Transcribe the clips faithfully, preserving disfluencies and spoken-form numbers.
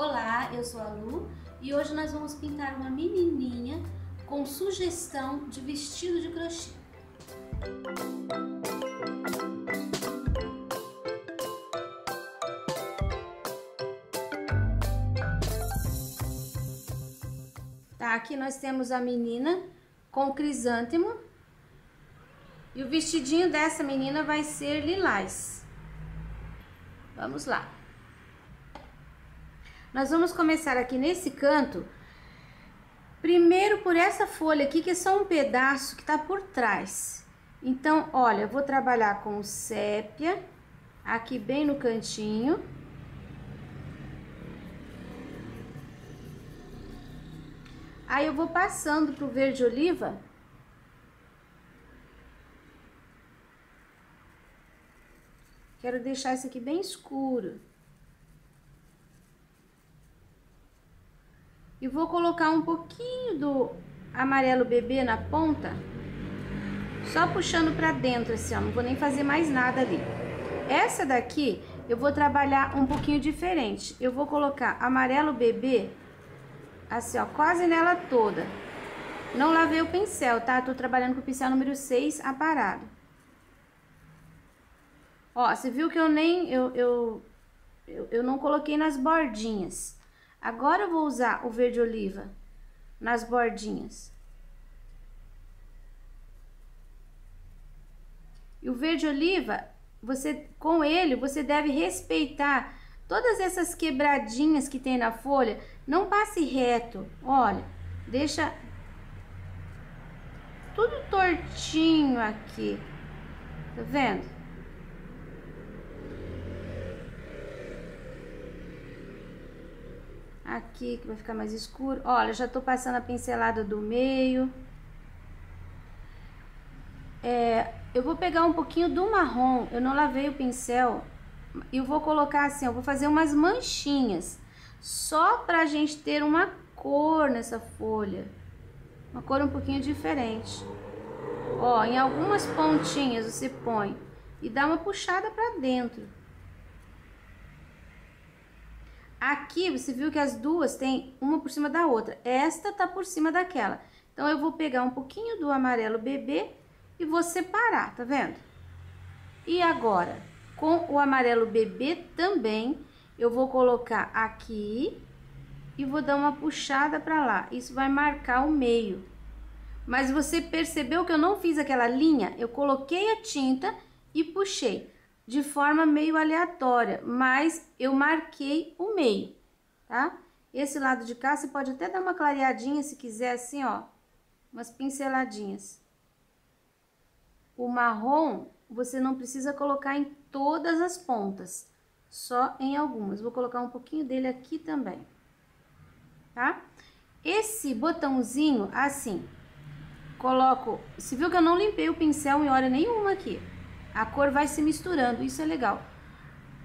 Olá, eu sou a Lu e hoje nós vamos pintar uma menininha com sugestão de vestido de crochê. Tá, aqui nós temos a menina com crisântemo e o vestidinho dessa menina vai ser lilás. Vamos lá. Nós vamos começar aqui nesse canto, primeiro por essa folha aqui, que é só um pedaço que tá por trás. Então, olha, eu vou trabalhar com sépia, aqui bem no cantinho. Aí eu vou passando pro verde oliva. Quero deixar isso aqui bem escuro. E vou colocar um pouquinho do amarelo bebê na ponta, só puxando pra dentro assim, ó, não vou nem fazer mais nada ali. Essa daqui eu vou trabalhar um pouquinho diferente, eu vou colocar amarelo bebê, assim ó, quase nela toda. Não lavei o pincel, tá? Tô trabalhando com o pincel número seis aparado. Ó, você viu que eu nem, eu, eu, eu, eu não coloquei nas bordinhas. Agora eu vou usar o verde oliva nas bordinhas. E o verde oliva, você, com ele, você deve respeitar todas essas quebradinhas que tem na folha. Não passe reto, olha, deixa tudo tortinho aqui, tá vendo? Aqui que vai ficar mais escuro. Olha, já tô passando a pincelada do meio. É, eu vou pegar um pouquinho do marrom, eu não lavei o pincel, e vou colocar assim, eu vou fazer umas manchinhas, só pra gente ter uma cor nessa folha. Uma cor um pouquinho diferente. Ó, em algumas pontinhas você põe e dá uma puxada pra dentro. Aqui você viu que as duas tem uma por cima da outra, esta tá por cima daquela. Então eu vou pegar um pouquinho do amarelo bebê e vou separar, tá vendo? E agora, com o amarelo bebê também, eu vou colocar aqui e vou dar uma puxada pra lá. Isso vai marcar o meio. Mas você percebeu que eu não fiz aquela linha? Eu coloquei a tinta e puxei de forma meio aleatória, mas eu marquei o meio, tá? Esse lado de cá, você pode até dar uma clareadinha se quiser, assim, ó, umas pinceladinhas. O marrom, você não precisa colocar em todas as pontas, só em algumas. Vou colocar um pouquinho dele aqui também, tá? Esse botãozinho, assim, coloco... Você viu que eu não limpei o pincel em hora nenhuma aqui? A cor vai se misturando, isso é legal.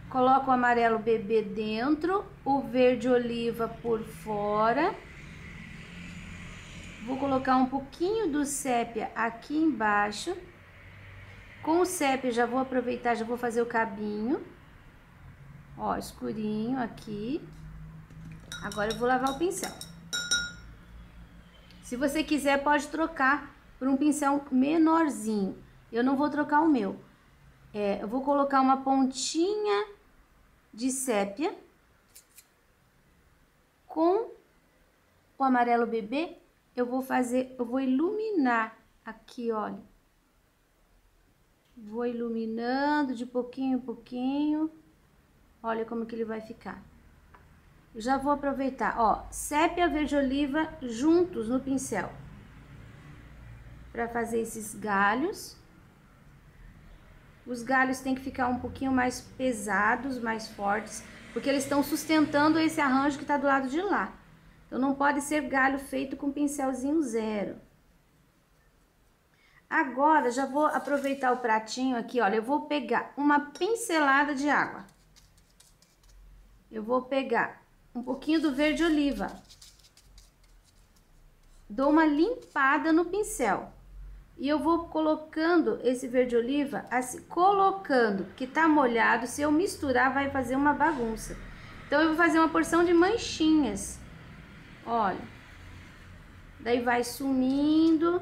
Coloco o amarelo bebê dentro, o verde oliva por fora. Vou colocar um pouquinho do sépia aqui embaixo. Com o sépia já vou aproveitar, já vou fazer o cabinho. Ó, escurinho aqui. Agora eu vou lavar o pincel. Se você quiser, pode trocar por um pincel menorzinho. Eu não vou trocar o meu. É, eu vou colocar uma pontinha de sépia com o amarelo bebê. Eu vou fazer, eu vou iluminar aqui, olha. Vou iluminando de pouquinho em pouquinho. Olha como que ele vai ficar. Eu já vou aproveitar, ó, sépia e verde oliva juntos no pincel para fazer esses galhos. Os galhos tem que ficar um pouquinho mais pesados, mais fortes, porque eles estão sustentando esse arranjo que tá do lado de lá. Então, não pode ser galho feito com pincelzinho zero. Agora, já vou aproveitar o pratinho aqui, olha, eu vou pegar uma pincelada de água. Eu vou pegar um pouquinho do verde oliva. Dou uma limpada no pincel. E eu vou colocando esse verde oliva, assim, colocando, porque tá molhado, se eu misturar vai fazer uma bagunça. Então, eu vou fazer uma porção de manchinhas. Olha. Daí vai sumindo.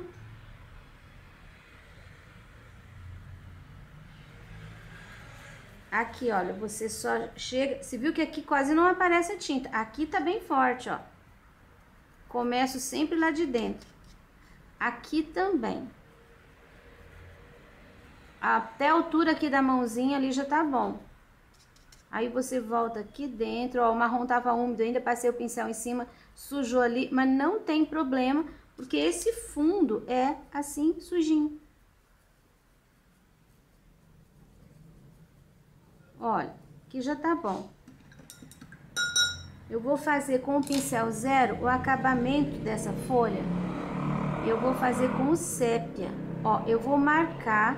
Aqui, olha, você só chega... Você viu que aqui quase não aparece a tinta. Aqui tá bem forte, ó. Começo sempre lá de dentro. Aqui também. Até a altura aqui da mãozinha ali já tá bom. Aí você volta aqui dentro, ó, o marrom tava úmido ainda, passei o pincel em cima, sujou ali, mas não tem problema, porque esse fundo é assim, sujinho. Olha, aqui já tá bom. Eu vou fazer com o pincel zero o acabamento dessa folha. Eu vou fazer com o sépia. Ó, eu vou marcar,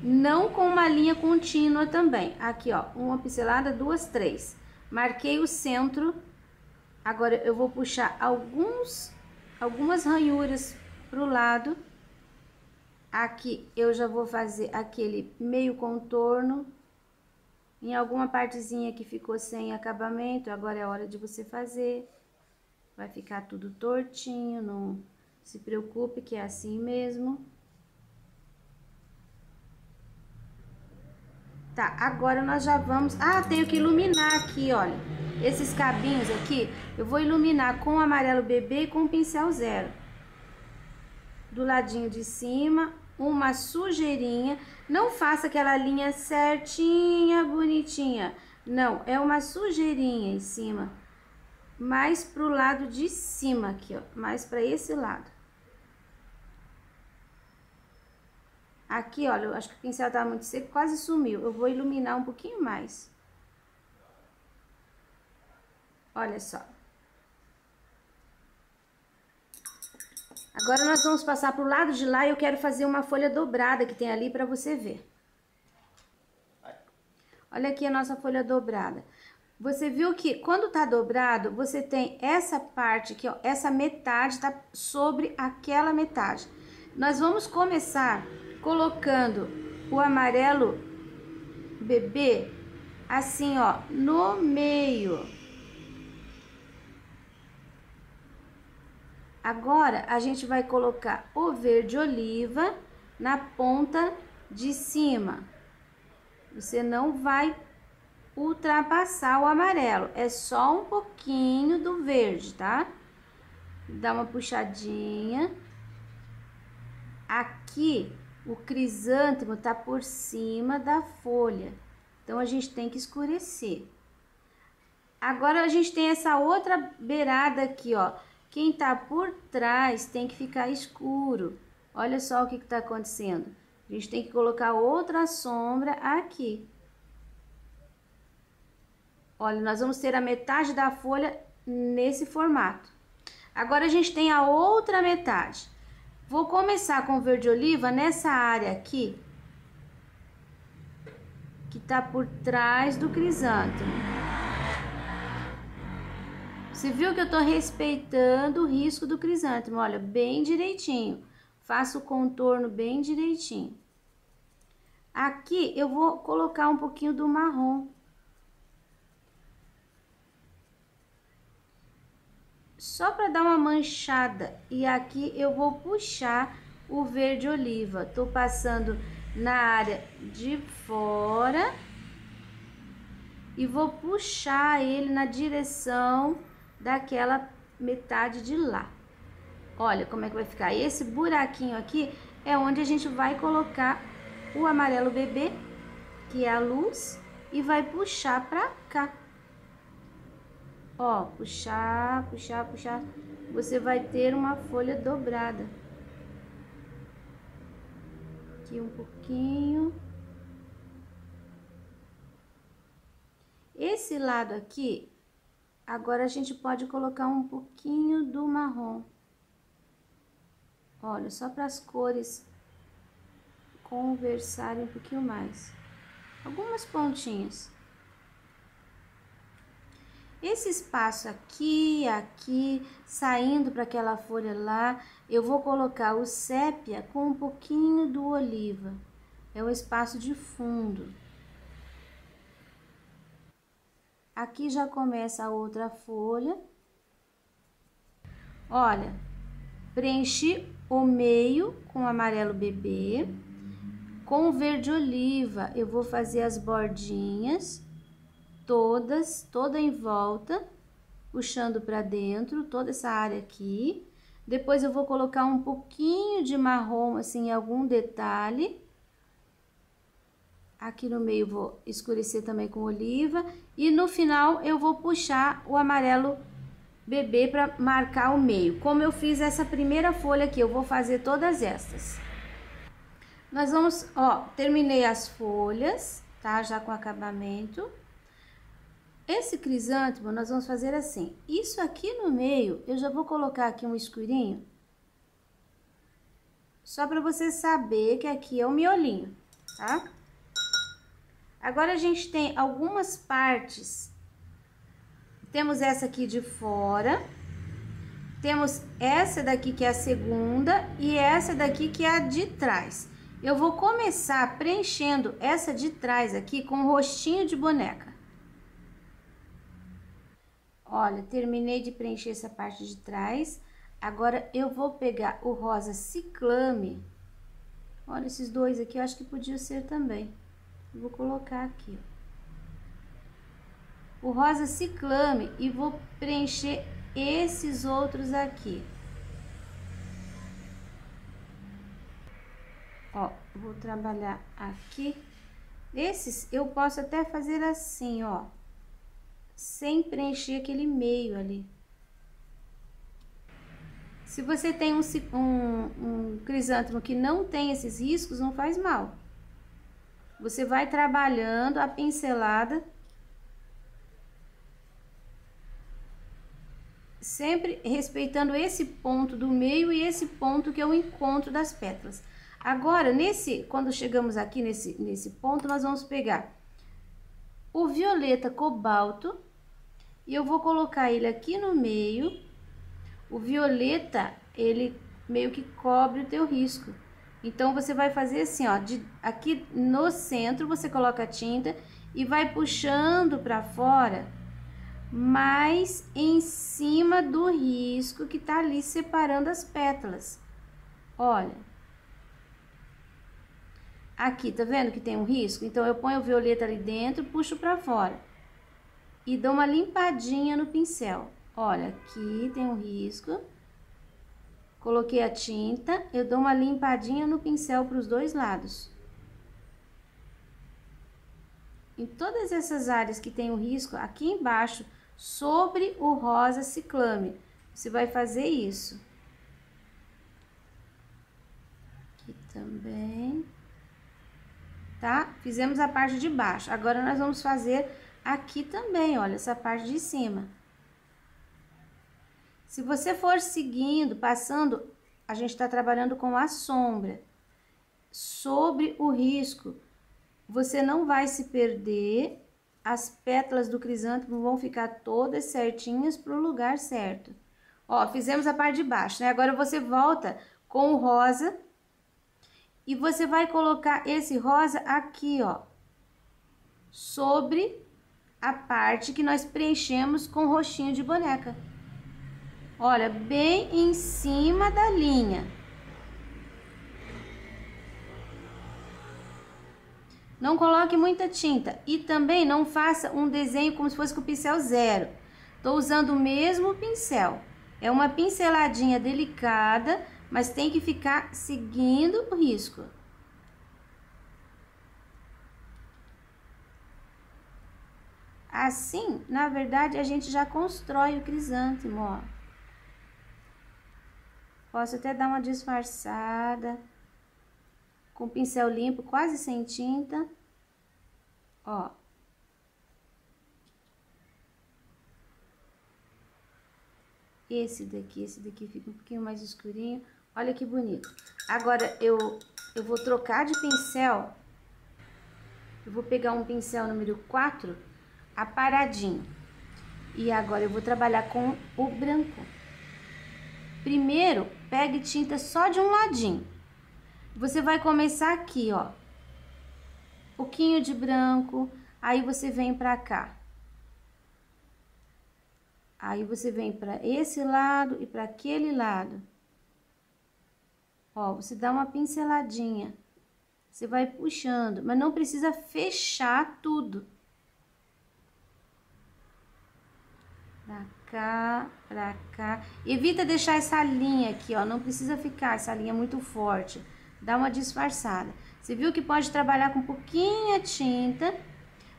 não com uma linha contínua também. Aqui, ó, uma pincelada, duas, três. Marquei o centro. Agora eu vou puxar alguns, algumas ranhuras pro lado. Aqui eu já vou fazer aquele meio contorno. Em alguma partezinha que ficou sem acabamento, agora é hora de você fazer. Vai ficar tudo tortinho, não se preocupe que é assim mesmo. Tá, agora nós já vamos... Ah, tenho que iluminar aqui, olha. Esses cabinhos aqui, eu vou iluminar com o amarelo bebê e com o pincel zero. Do ladinho de cima... Uma sujeirinha, não faça aquela linha certinha, bonitinha. Não, é uma sujeirinha em cima, mais pro lado de cima aqui, ó, mais pra esse lado. Aqui, olha, eu acho que o pincel tá muito seco, quase sumiu. Eu vou iluminar um pouquinho mais. Olha só. Agora nós vamos passar para o lado de lá e eu quero fazer uma folha dobrada que tem ali para você ver. Olha aqui a nossa folha dobrada. Você viu que quando tá dobrado, você tem essa parte aqui, ó, essa metade tá sobre aquela metade. Nós vamos começar colocando o amarelo bebê assim, ó, no meio. Agora, a gente vai colocar o verde oliva na ponta de cima. Você não vai ultrapassar o amarelo, é só um pouquinho do verde, tá? Dá uma puxadinha. Aqui, o crisântemo tá por cima da folha, então a gente tem que escurecer. Agora, a gente tem essa outra beirada aqui, ó. Quem tá por trás tem que ficar escuro. Olha só o que que tá acontecendo. A gente tem que colocar outra sombra aqui. Olha, nós vamos ter a metade da folha nesse formato. Agora a gente tem a outra metade. Vou começar com verde oliva nessa área aqui, que tá por trás do crisântemo. Você viu que eu tô respeitando o risco do crisântemo, olha, bem direitinho. Faço o contorno bem direitinho. Aqui eu vou colocar um pouquinho do marrom. Só para dar uma manchada. E aqui eu vou puxar o verde oliva. Tô passando na área de fora. E vou puxar ele na direção... daquela metade de lá. Olha como é que vai ficar. Esse buraquinho aqui é onde a gente vai colocar o amarelo bebê, que é a luz, e vai puxar pra cá. Ó, puxar, puxar, puxar. Você vai ter uma folha dobrada. Aqui um pouquinho. Esse lado aqui... Agora, a gente pode colocar um pouquinho do marrom. Olha, só para as cores conversarem um pouquinho mais. Algumas pontinhas. Esse espaço aqui, aqui, saindo para aquela folha lá, eu vou colocar o sépia com um pouquinho do oliva. É o espaço de fundo. Aqui já começa a outra folha. Olha, preenchi o meio com amarelo bebê. Com verde oliva, eu vou fazer as bordinhas, todas, toda em volta, puxando para dentro, toda essa área aqui. Depois eu vou colocar um pouquinho de marrom, assim, em algum detalhe. Aqui no meio vou escurecer também com oliva. E no final eu vou puxar o amarelo bebê para marcar o meio. Como eu fiz essa primeira folha aqui, eu vou fazer todas estas. Nós vamos, ó, terminei as folhas, tá? Já com acabamento. Esse crisântemo nós vamos fazer assim. Isso aqui no meio, eu já vou colocar aqui um escurinho. Só para você saber que aqui é o miolinho, tá? Agora, a gente tem algumas partes. Temos essa aqui de fora. Temos essa daqui que é a segunda e essa daqui que é a de trás. Eu vou começar preenchendo essa de trás aqui com o rostinho de boneca. Olha, terminei de preencher essa parte de trás. Agora, eu vou pegar o rosa ciclame. Olha, esses dois aqui eu acho que podia ser também. Vou colocar aqui, ó, o rosa ciclame, e vou preencher esses outros aqui. Ó, vou trabalhar aqui. Esses eu posso até fazer assim, ó, sem preencher aquele meio ali. Se você tem um, um, um crisântemo que não tem esses riscos, não faz mal. Você vai trabalhando a pincelada, sempre respeitando esse ponto do meio e esse ponto que é o encontro das pétalas. Agora, nesse, quando chegamos aqui nesse, nesse ponto, nós vamos pegar o violeta cobalto e eu vou colocar ele aqui no meio. O violeta, ele meio que cobre o teu risco. Então, você vai fazer assim, ó, de, aqui no centro, você coloca a tinta e vai puxando pra fora, mais em cima do risco que tá ali separando as pétalas. Olha. Aqui, tá vendo que tem um risco? Então, eu ponho o violeta ali dentro, puxo pra fora. E dou uma limpadinha no pincel. Olha, aqui tem um risco. Coloquei a tinta, eu dou uma limpadinha no pincel para os dois lados. Em todas essas áreas que tem o risco, aqui embaixo, sobre o rosa ciclame, você vai fazer isso. Aqui também. Tá? Fizemos a parte de baixo. Agora, nós vamos fazer aqui também, olha, essa parte de cima. Se você for seguindo, passando, a gente tá trabalhando com a sombra. Sobre o risco, você não vai se perder. As pétalas do crisântemo vão ficar todas certinhas pro lugar certo. Ó, fizemos a parte de baixo, né? Agora, você volta com o rosa. E você vai colocar esse rosa aqui, ó. Sobre a parte que nós preenchemos com roxinho de boneca. Olha, bem em cima da linha. Não coloque muita tinta e também não faça um desenho como se fosse com o pincel zero. Tô usando o mesmo pincel. É uma pinceladinha delicada, mas tem que ficar seguindo o risco. Assim, na verdade, a gente já constrói o crisântemo, ó. Posso até dar uma disfarçada, com o pincel limpo, quase sem tinta, ó. Esse daqui, esse daqui fica um pouquinho mais escurinho, olha que bonito. Agora, eu, eu vou trocar de pincel, eu vou pegar um pincel número quatro, aparadinho. E agora, eu vou trabalhar com o branco. Primeiro, pegue tinta só de um ladinho. Você vai começar aqui, ó. Pouquinho de branco, aí você vem pra cá. Aí você vem para esse lado e para aquele lado. Ó, você dá uma pinceladinha. Você vai puxando, mas não precisa fechar tudo. Pra cá, pra cá. Evita deixar essa linha aqui, ó. Não precisa ficar essa linha muito forte. Dá uma disfarçada. Você viu que pode trabalhar com pouquinha tinta.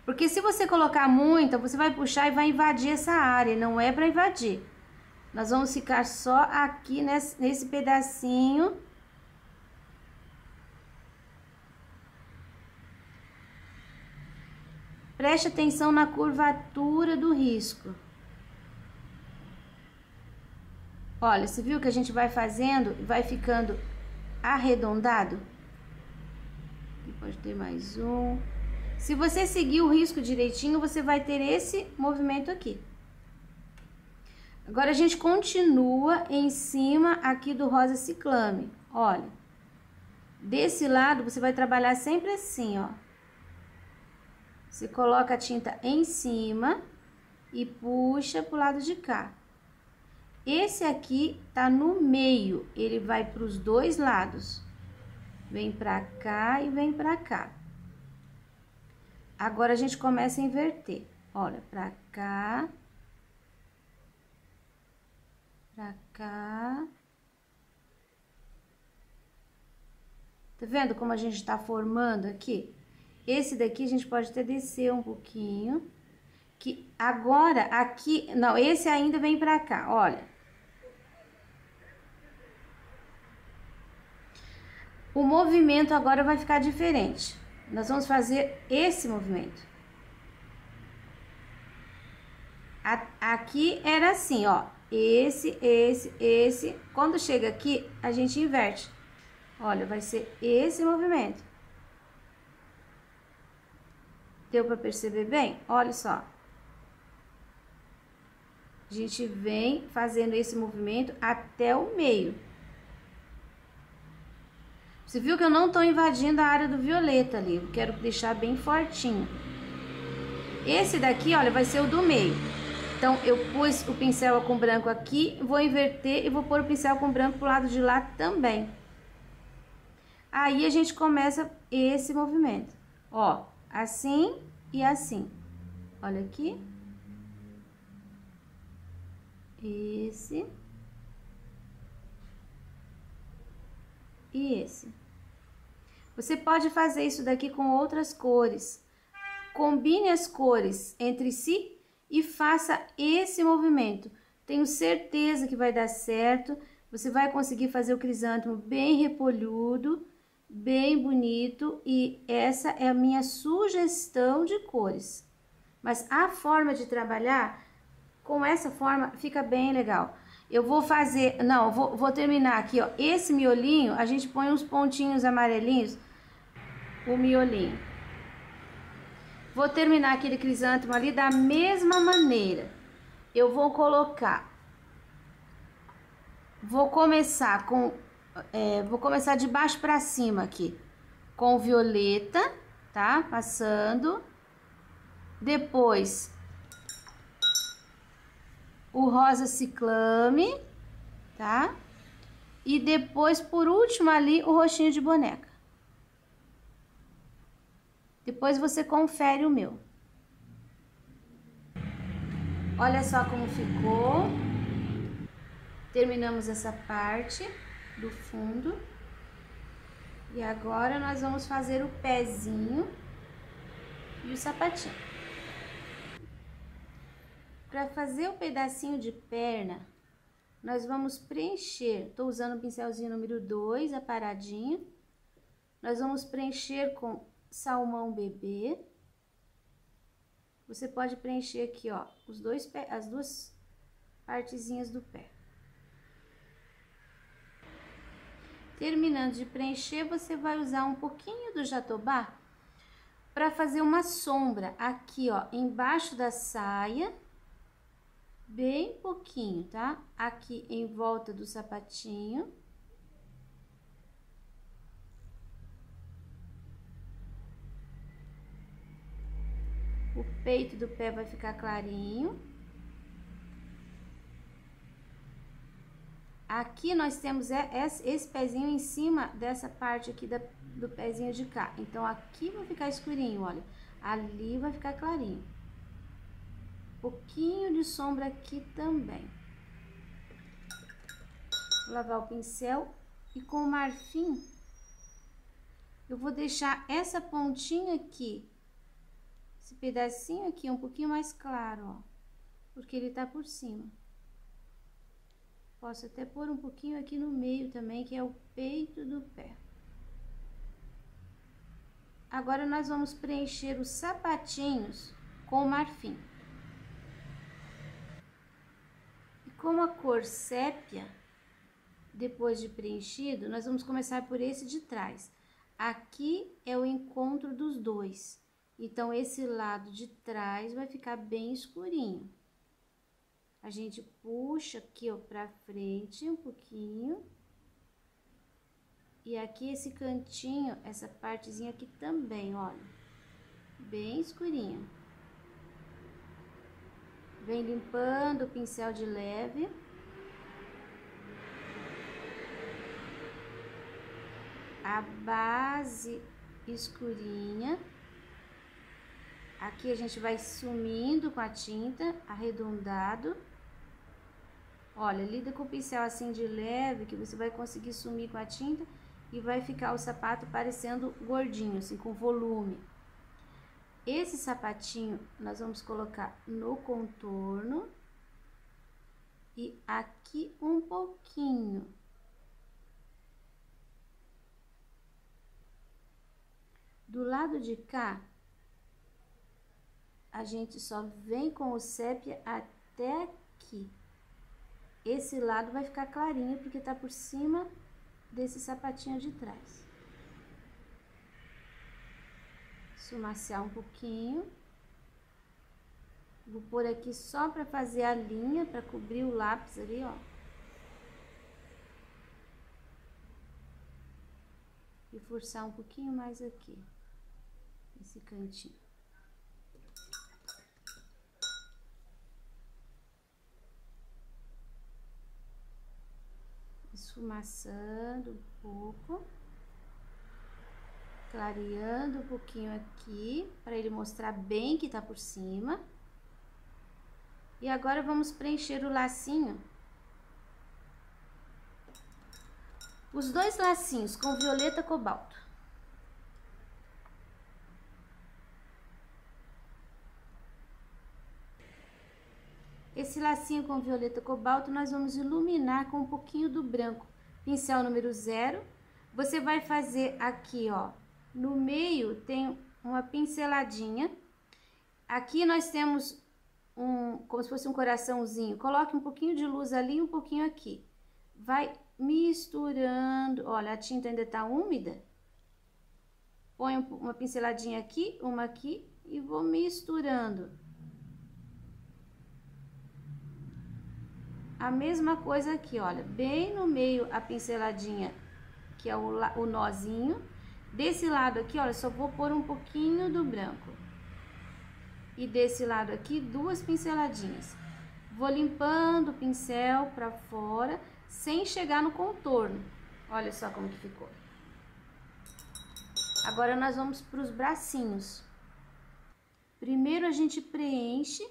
Porque se você colocar muita, você vai puxar e vai invadir essa área. Não é pra invadir. Nós vamos ficar só aqui nesse, nesse pedacinho. Preste atenção na curvatura do risco. Olha, você viu que a gente vai fazendo e vai ficando arredondado? Aqui pode ter mais um. Se você seguir o risco direitinho, você vai ter esse movimento aqui. Agora, a gente continua em cima aqui do rosa ciclame. Olha, desse lado você vai trabalhar sempre assim, ó. Você coloca a tinta em cima e puxa pro lado de cá. Esse aqui tá no meio, ele vai para os dois lados. Vem pra cá e vem pra cá. Agora a gente começa a inverter. Olha, pra cá. Pra cá. Tá vendo como a gente tá formando aqui? Esse daqui a gente pode até descer um pouquinho. Que agora aqui, não, esse ainda vem pra cá, olha. O movimento agora vai ficar diferente. Nós vamos fazer esse movimento. A, aqui era assim, ó. Esse, esse, esse. Quando chega aqui, a gente inverte. Olha, vai ser esse movimento. Deu para perceber bem? Olha só. A gente vem fazendo esse movimento até o meio. Você viu que eu não tô invadindo a área do violeta ali. Eu quero deixar bem fortinho. Esse daqui, olha, vai ser o do meio. Então, eu pus o pincel com branco aqui, vou inverter e vou pôr o pincel com branco pro lado de lá também. Aí, a gente começa esse movimento. Ó. Assim e assim. Olha aqui. Esse. E esse. Você pode fazer isso daqui com outras cores. Combine as cores entre si e faça esse movimento. Tenho certeza que vai dar certo. Você vai conseguir fazer o crisântemo bem repolhudo. Bem bonito, e essa é a minha sugestão de cores. Mas a forma de trabalhar, com essa forma, fica bem legal. Eu vou fazer, não, vou, vou terminar aqui, ó. Esse miolinho, a gente põe uns pontinhos amarelinhos, o miolinho. Vou terminar aquele crisântemo ali da mesma maneira. Eu vou colocar... Vou começar com... É, vou começar de baixo pra cima aqui, com violeta, tá? Passando. Depois, o rosa ciclame, tá? E depois, por último ali, o roxinho de boneca. Depois você confere o meu. Olha só como ficou. Terminamos essa parte do fundo, e agora nós vamos fazer o pezinho e o sapatinho. Para fazer o pedacinho de perna, nós vamos preencher, tô usando o pincelzinho número dois, aparadinho. Nós vamos preencher com salmão bebê. Você pode preencher aqui, ó, os dois pés, as duas partezinhas do pé. Terminando de preencher, você vai usar um pouquinho do jatobá para fazer uma sombra aqui, ó, embaixo da saia, bem pouquinho, tá? Aqui em volta do sapatinho. O peito do pé vai ficar clarinho. Aqui nós temos esse pezinho em cima dessa parte aqui da, do pezinho de cá. Então, aqui vai ficar escurinho, olha. Ali vai ficar clarinho. Pouquinho de sombra aqui também. Vou lavar o pincel e com o marfim, eu vou deixar essa pontinha aqui, esse pedacinho aqui um pouquinho mais claro, ó. Porque ele tá por cima. Posso até pôr um pouquinho aqui no meio também, que é o peito do pé. Agora, nós vamos preencher os sapatinhos com marfim. E como a cor sépia, depois de preenchido, nós vamos começar por esse de trás. Aqui é o encontro dos dois. Então, esse lado de trás vai ficar bem escurinho. A gente puxa aqui, ó, pra frente um pouquinho. E aqui esse cantinho, essa partezinha aqui também, olha. Bem escurinho. Vem limpando o pincel de leve. A base escurinha. Aqui a gente vai sumindo com a tinta, arredondado. Olha, lida com o pincel assim de leve, que você vai conseguir sumir com a tinta e vai ficar o sapato parecendo gordinho, assim, com volume. Esse sapatinho nós vamos colocar no contorno e aqui um pouquinho. Do lado de cá, a gente só vem com o sépia até aqui. Esse lado vai ficar clarinho, porque tá por cima desse sapatinho de trás. Esfumaciar um pouquinho. Vou pôr aqui só pra fazer a linha, pra cobrir o lápis ali, ó. E forçar um pouquinho mais aqui, esse cantinho. Esfumaçando um pouco, clareando um pouquinho aqui, para ele mostrar bem que tá por cima. E agora vamos preencher o lacinho. Os dois lacinhos com violeta cobalto. Esse lacinho com violeta cobalto nós vamos iluminar com um pouquinho do branco. Pincel número zero. Você vai fazer aqui, ó, no meio tem uma pinceladinha. Aqui nós temos um, como se fosse um coraçãozinho. Coloque um pouquinho de luz ali e um pouquinho aqui. Vai misturando, olha, a tinta ainda tá úmida. Põe uma pinceladinha aqui, uma aqui e vou misturando. A mesma coisa aqui, olha, bem no meio a pinceladinha, que é o, o nozinho. Desse lado aqui, olha, só vou pôr um pouquinho do branco. E desse lado aqui, duas pinceladinhas. Vou limpando o pincel pra fora, sem chegar no contorno. Olha só como que ficou. Agora nós vamos para os bracinhos. Primeiro a gente preenche.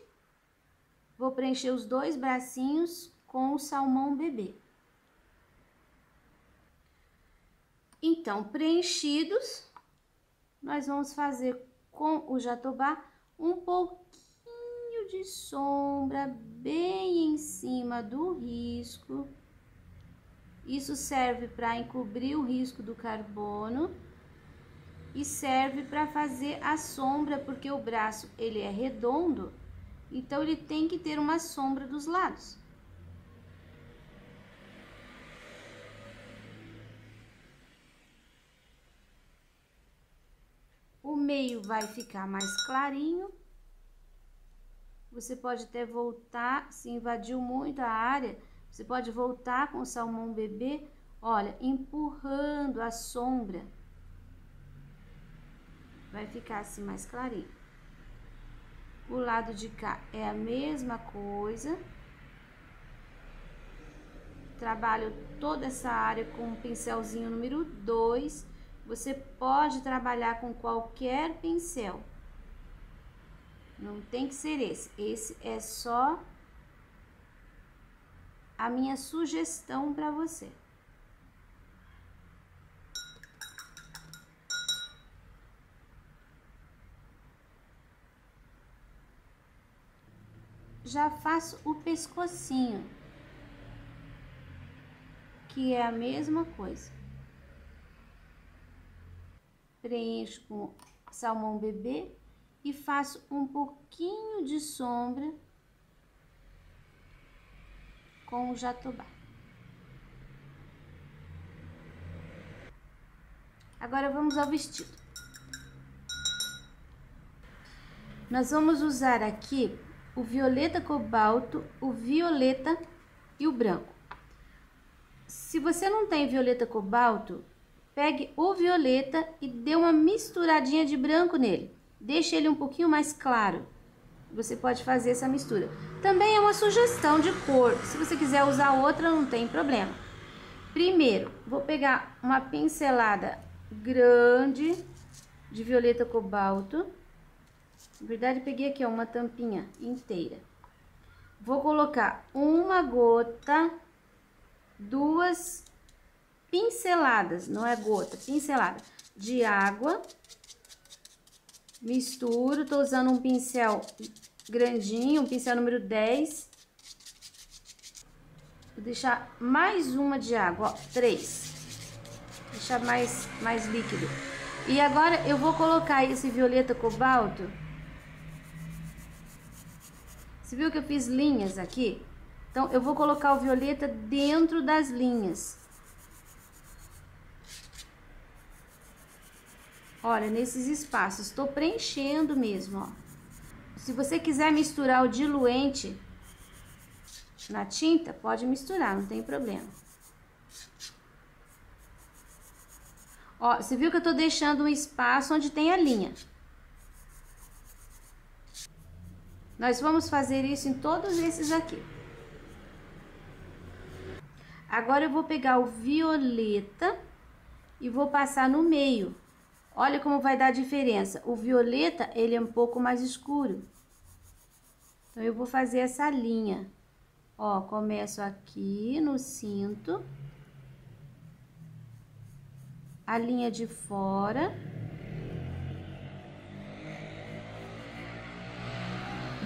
Vou preencher os dois bracinhos com o salmão bebê. Então, preenchidos, nós vamos fazer com o jatobá um pouquinho de sombra bem em cima do risco. Isso serve para encobrir o risco do carbono e serve para fazer a sombra, porque o braço ele é redondo, então ele tem que ter uma sombra dos lados. O meio vai ficar mais clarinho. Você pode até voltar, se invadiu muito a área. Você pode voltar com o salmão bebê, olha, empurrando a sombra. Vai ficar assim mais clarinho. O lado de cá é a mesma coisa. trabalho toda essa área com o pincelzinho número dois. Você pode trabalhar com qualquer pincel. Não tem que ser esse. Esse é só a minha sugestão para você. Já faço o pescocinho, que é a mesma coisa. Preencho com salmão bebê e faço um pouquinho de sombra com o jatobá. Agora vamos ao vestido. Nós vamos usar aqui o violeta cobalto, o violeta e o branco. Se você não tem violeta cobalto, pegue o violeta e dê uma misturadinha de branco nele. Deixe ele um pouquinho mais claro. Você pode fazer essa mistura. Também é uma sugestão de cor. Se você quiser usar outra, não tem problema. Primeiro, vou pegar uma pincelada grande de violeta cobalto. Na verdade, peguei aqui, ó, uma tampinha inteira. Vou colocar uma gota, duas pinceladas, não é gota, pincelada de água. Misturo, tô usando um pincel grandinho, um pincel número dez. Vou deixar mais uma de água, ó, três. Deixar mais, mais líquido. E agora eu vou colocar esse violeta cobalto. Você viu que eu fiz linhas aqui? Então, eu vou colocar o violeta dentro das linhas. Olha, nesses espaços, estou preenchendo mesmo, ó. Se você quiser misturar o diluente na tinta, pode misturar, não tem problema. Ó, você viu que eu tô deixando um espaço onde tem a linha. Nós vamos fazer isso em todos esses aqui. Agora eu vou pegar o violeta e vou passar no meio. Olha como vai dar a diferença. O violeta, ele é um pouco mais escuro. Então, eu vou fazer essa linha. Ó, começo aqui no cinto. A linha de fora.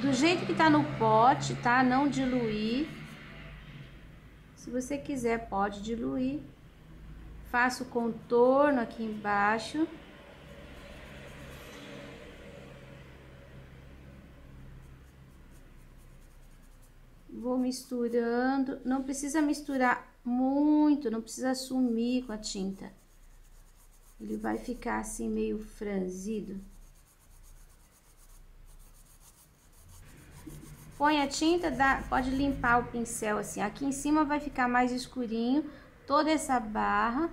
Do jeito que tá no pote, tá? Não diluir. Se você quiser, pode diluir. Faço o contorno aqui embaixo. Vou misturando. Não precisa misturar muito, não precisa sumir com a tinta. Ele vai ficar assim meio franzido. Põe a tinta, dá, pode limpar o pincel assim. Aqui em cima vai ficar mais escurinho, toda essa barra,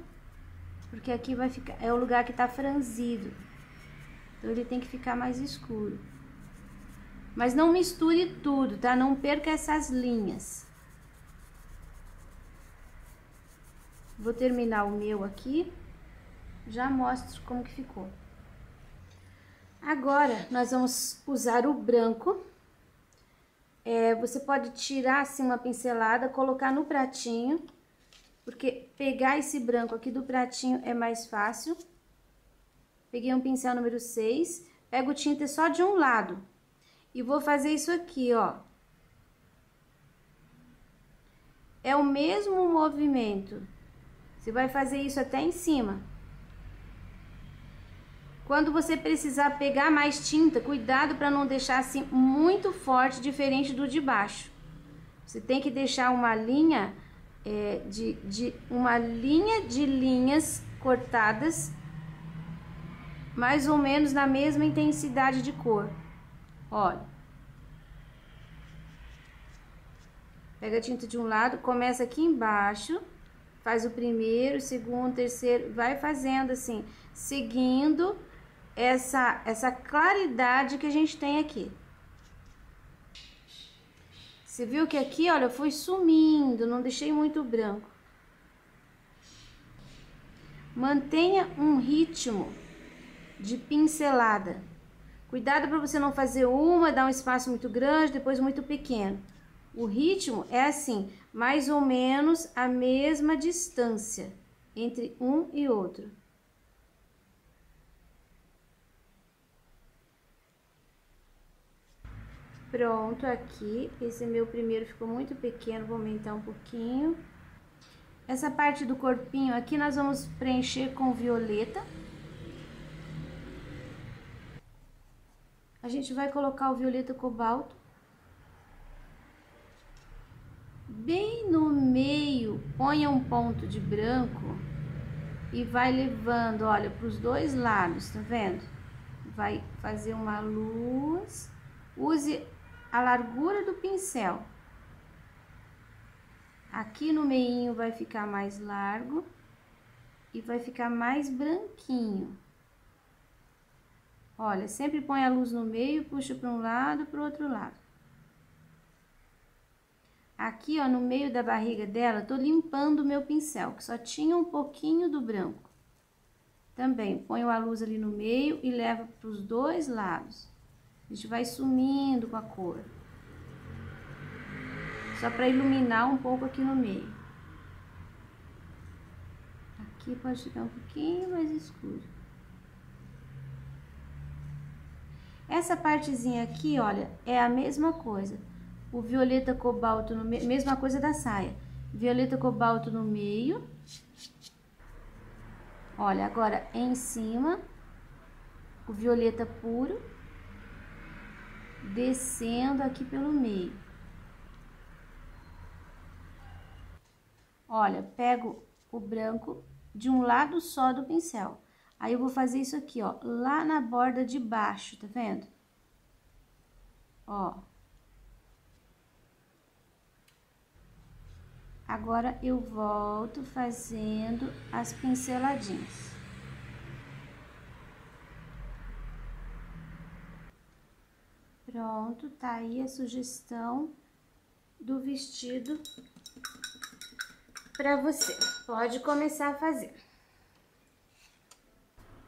porque aqui vai ficar, é o lugar que tá franzido. Então, ele tem que ficar mais escuro. Mas não misture tudo, tá? Não perca essas linhas. Vou terminar o meu aqui, já mostro como que ficou. Agora, nós vamos usar o branco. É, você pode tirar assim uma pincelada, colocar no pratinho, porque pegar esse branco aqui do pratinho é mais fácil. Peguei um pincel número seis, pego tinta só de um lado e vou fazer isso aqui, ó. É o mesmo movimento, você vai fazer isso até em cima. Quando você precisar pegar mais tinta, cuidado para não deixar assim muito forte, diferente do de baixo. Você tem que deixar uma linha, é, de, de, uma linha de linhas cortadas, mais ou menos na mesma intensidade de cor. Olha. Pega a tinta de um lado, começa aqui embaixo, faz o primeiro, o segundo, o terceiro, vai fazendo assim, seguindo essa essa claridade que a gente tem aqui. Você viu que aqui, olha, foi sumindo, não deixei muito branco. Mantenha um ritmo de pincelada. Cuidado para você não fazer uma, dar um espaço muito grande, depois muito pequeno. O ritmo é assim, mais ou menos a mesma distância entre um e outro. Pronto, aqui, esse meu primeiro ficou muito pequeno, vou aumentar um pouquinho. Essa parte do corpinho aqui nós vamos preencher com violeta. A gente vai colocar o violeta cobalto bem no meio, ponha um ponto de branco e vai levando, olha, para os dois lados, tá vendo? Vai fazer uma luz, use a largura do pincel. Aqui no meinho vai ficar mais largo e vai ficar mais branquinho. Olha, sempre põe a luz no meio, puxa para um lado, para o outro lado. Aqui, ó, no meio da barriga dela, tô limpando o meu pincel, que só tinha um pouquinho do branco. Também ponho a luz ali no meio e levo para os dois lados. A gente vai sumindo com a cor. Só para iluminar um pouco aqui no meio. Aqui pode ficar um pouquinho mais escuro. Essa partezinha aqui, olha, é a mesma coisa. O violeta cobalto no meio, mesma coisa da saia. Violeta cobalto no meio. Olha, agora em cima, o violeta puro. Descendo aqui pelo meio. Olha, pego o branco de um lado só do pincel. Aí, eu vou fazer isso aqui, ó, lá na borda de baixo, tá vendo? Ó. Agora, eu volto fazendo as pinceladinhas. Pronto, tá aí a sugestão do vestido para você. Pode começar a fazer.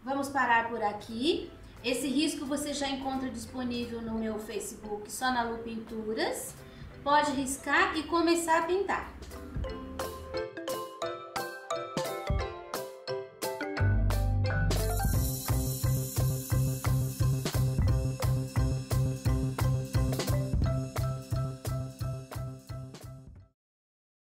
Vamos parar por aqui. Esse risco você já encontra disponível no meu Facebook, só na Lu Pinturas. Pode riscar e começar a pintar.